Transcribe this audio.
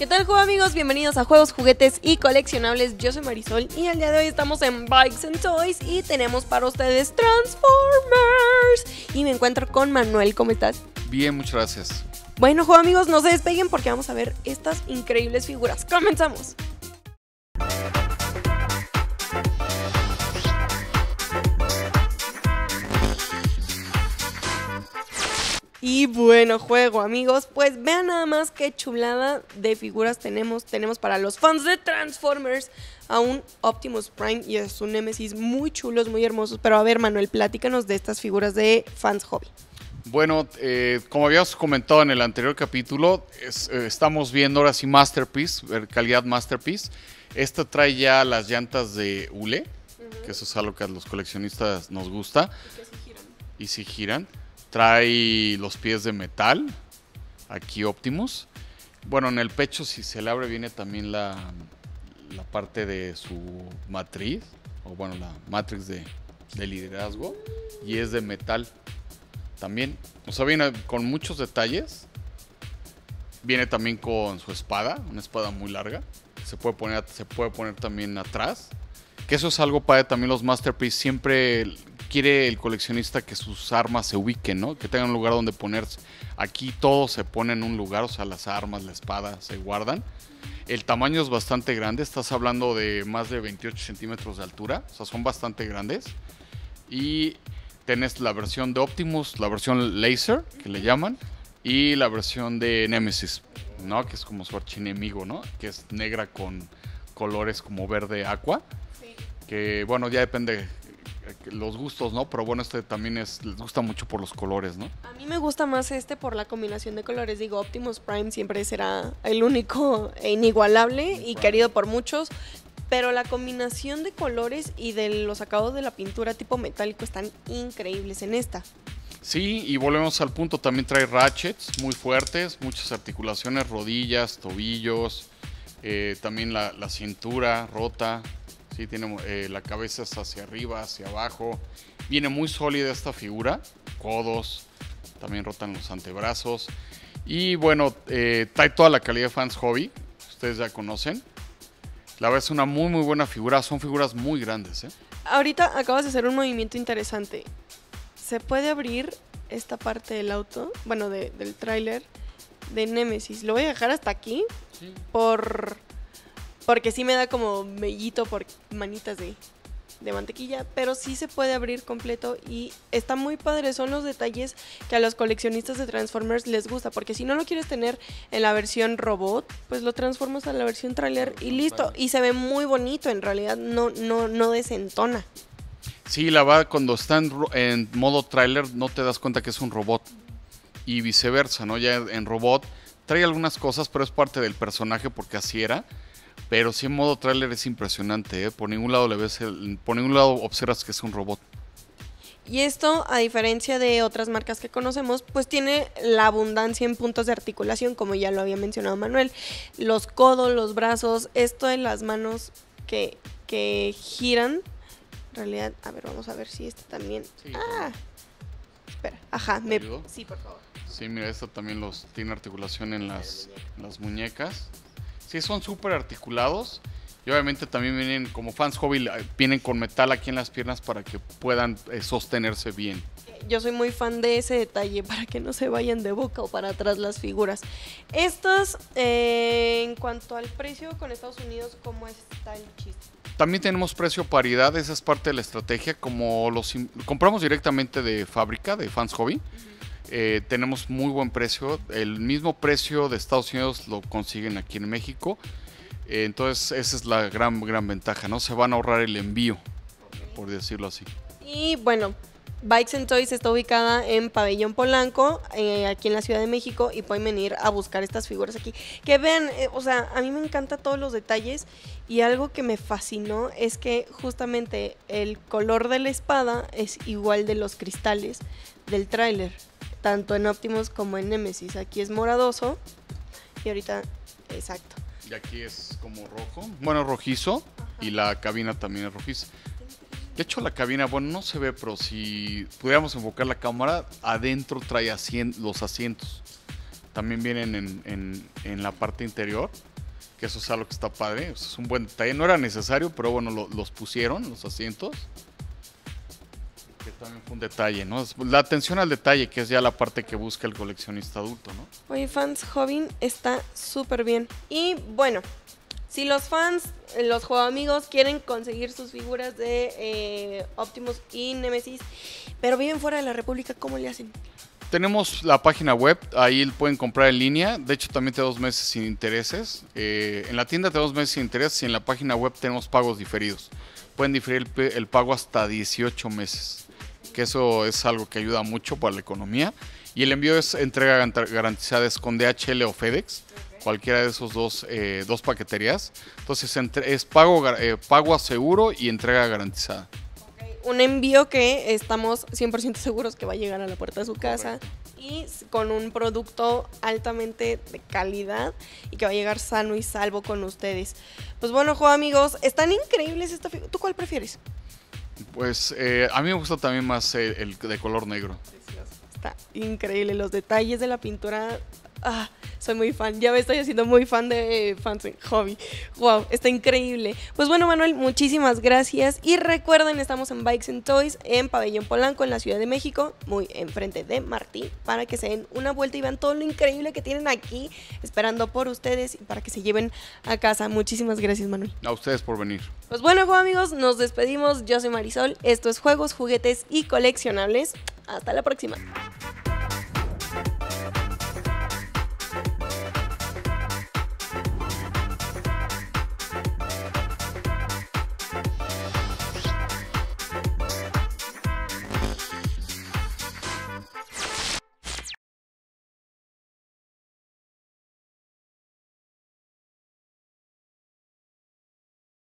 ¿Qué tal, Juego Amigos? Bienvenidos a Juegos, Juguetes y Coleccionables. Yo soy Marisol y el día de hoy estamos en Bikes and Toys y tenemos para ustedes Transformers. Y me encuentro con Manuel. ¿Cómo estás? Bien, muchas gracias. Bueno, Juego Amigos, no se despeguen porque vamos a ver estas increíbles figuras. ¡Comenzamos! Y bueno, Juego Amigos, pues vean nada más qué chulada de figuras tenemos. Tenemos para los fans de Transformers a un Optimus Prime y a su Nemesis, muy chulos, muy hermosos. Pero a ver, Manuel, platícanos de estas figuras de Fans Hobby. Bueno, como habíamos comentado en el anterior capítulo, estamos viendo ahora sí Masterpiece, calidad Masterpiece. Esta trae ya las llantas de ULE, que eso es algo que a los coleccionistas nos gusta. Y que sí giran. Y sí giran. Trae los pies de metal, aquí Optimus. Bueno, en el pecho, si se le abre, viene también la parte de su matriz, o bueno, la matriz de liderazgo, y es de metal también. O sea, viene con muchos detalles. Viene también con su espada, una espada muy larga. Se puede poner también atrás. Que eso es algo padre también los Masterpiece, siempre... Quiere el coleccionista que sus armas se ubiquen, ¿no? Que tengan un lugar donde ponerse. Aquí todo se pone en un lugar, o sea, las armas, la espada, se guardan. El tamaño es bastante grande, estás hablando de más de 28 centímetros de altura, o sea, son bastante grandes. Y tenés la versión de Optimus, la versión Laser, que le llaman, y la versión de Nemesis, ¿no? Que es como su archienemigo, ¿no? Que es negra con colores como verde aqua. Sí. Que, bueno, ya depende... los gustos, ¿no? Pero bueno, este también les gusta mucho por los colores, ¿no? A mí me gusta más este por la combinación de colores. Digo, Optimus Prime siempre será el único e inigualable y querido por muchos, pero la combinación de colores y de los acabados de la pintura tipo metálico están increíbles en esta. Sí, y volvemos al punto, también trae ratchets muy fuertes, muchas articulaciones, rodillas, tobillos, también la cintura rota. Sí, tiene la cabeza es hacia arriba, hacia abajo. Viene muy sólida esta figura. Codos, también rotan los antebrazos. Y bueno, trae toda la calidad de Fans Hobby. Ustedes ya conocen. La verdad es una muy muy buena figura. Son figuras muy grandes, ¿eh? Ahorita acabas de hacer un movimiento interesante. Se puede abrir esta parte del auto, bueno, del tráiler de Nemesis. Lo voy a dejar hasta aquí. Sí. Porque sí me da como mellito por manitas de mantequilla, pero sí se puede abrir completo y está muy padre. Son los detalles que a los coleccionistas de Transformers les gusta, porque si no lo quieres tener en la versión robot, pues lo transformas a la versión trailer y listo. Y se ve muy bonito, en realidad no desentona. Sí, la verdad, cuando está en modo trailer no te das cuenta que es un robot y viceversa, ¿no? Ya en robot trae algunas cosas, pero es parte del personaje porque así era. Pero sí en modo tráiler es impresionante, ¿eh? Por ningún lado por ningún lado observas que es un robot. Y esto, a diferencia de otras marcas que conocemos, pues tiene la abundancia en puntos de articulación, como ya lo había mencionado Manuel. Los codos, los brazos, esto de las manos que giran. En realidad, a ver, vamos a ver si este también... Sí, ¡ah! Espera, ajá. Sí, por favor. Sí, mira, esta también tiene articulación en las muñecas. Sí, son súper articulados y obviamente también vienen, como Fans Hobby, vienen con metal aquí en las piernas para que puedan sostenerse bien. Yo soy muy fan de ese detalle para que no se vayan de boca o para atrás las figuras. Estas, en cuanto al precio con Estados Unidos, ¿cómo está el chiste? También tenemos precio paridad, esa es parte de la estrategia. Como los compramos directamente de fábrica, de Fans Hobby, tenemos muy buen precio, el mismo precio de Estados Unidos lo consiguen aquí en México, entonces esa es la gran ventaja, ¿no? Se van a ahorrar el envío, por decirlo así. Y bueno, Bikes and Toys está ubicada en Pabellón Polanco, aquí en la Ciudad de México, y pueden venir a buscar estas figuras aquí. Que vean, o sea, a mí me encantan todos los detalles, y algo que me fascinó es que justamente el color de la espada es igual de los cristales del tráiler. Tanto en Optimus como en Nemesis. Aquí es moradoso. Y ahorita, exacto. Y aquí es como rojo. Bueno, rojizo. Ajá. Y la cabina también es rojiza. De hecho, la cabina, bueno, no se ve, pero si pudiéramos enfocar la cámara, adentro trae los asientos. también vienen en la parte interior, que eso es algo que está padre, eso es un buen detalle, no era necesario, pero bueno, los pusieron, los asientos, que también fue un detalle, ¿no? La atención al detalle, que es ya la parte que busca el coleccionista adulto, ¿no? Oye, Fans Hobby está súper bien. Y bueno, si los fans, los Juego Amigos quieren conseguir sus figuras de Optimus y Nemesis, pero viven fuera de la República, ¿cómo le hacen? Tenemos la página web, ahí pueden comprar en línea. De hecho, también te da 2 meses sin intereses. En la tienda te da 2 meses sin intereses y en la página web tenemos pagos diferidos. Pueden diferir el pago hasta 18 meses, que eso es algo que ayuda mucho para la economía. Y el envío es entrega garantizada, es con DHL o FedEx, cualquiera de esos dos paqueterías. Entonces es pago a seguro y entrega garantizada. Un envío que estamos 100% seguros que va a llegar a la puerta de su casa. Correcto. Y con un producto altamente de calidad y que va a llegar sano y salvo con ustedes. Pues bueno, Juego Amigos, están increíbles esta figura. ¿Tú cuál prefieres? Pues a mí me gusta también más el de color negro. Precioso. Está increíble, los detalles de la pintura. Ah, soy muy fan, ya me estoy haciendo muy fan de Fans Hobby. Wow, está increíble. Pues bueno, Manuel, muchísimas gracias. Y recuerden, estamos en Bikes and Toys, en Pabellón Polanco, en la Ciudad de México, muy enfrente de Martí, para que se den una vuelta y vean todo lo increíble que tienen aquí, esperando por ustedes y para que se lleven a casa. Muchísimas gracias, Manuel. A ustedes por venir. Pues bueno, Juego Amigos, nos despedimos. Yo soy Marisol, esto es Juegos, Juguetes y Coleccionables. Hasta la próxima.